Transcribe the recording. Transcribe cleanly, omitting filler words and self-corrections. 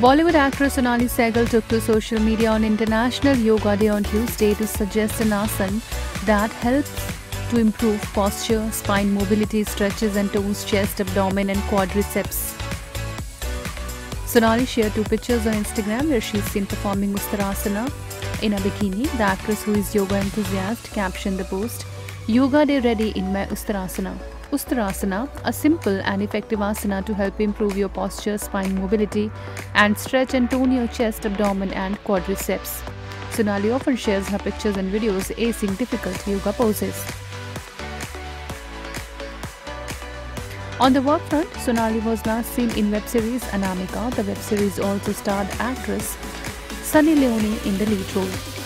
Bollywood actress Sonnalli Seygall took to social media on International Yoga Day on Tuesday to suggest an asana that helps to improve posture, spine mobility, stretches and toes, chest, abdomen and quadriceps. Sonnalli shared two pictures on Instagram where she is seen performing Ustrasana in a bikini. The actress, who is yoga enthusiast, captioned the post, "Yoga Day ready in my Ustrasana." Ustrasana, a simple and effective asana to help improve your posture, spine mobility and stretch and tone your chest, abdomen and quadriceps. Sonnalli often shares her pictures and videos acing difficult yoga poses. On the work front, Sonnalli was last seen in web series Anamika. The web series also starred actress Sunny Leone in the lead role.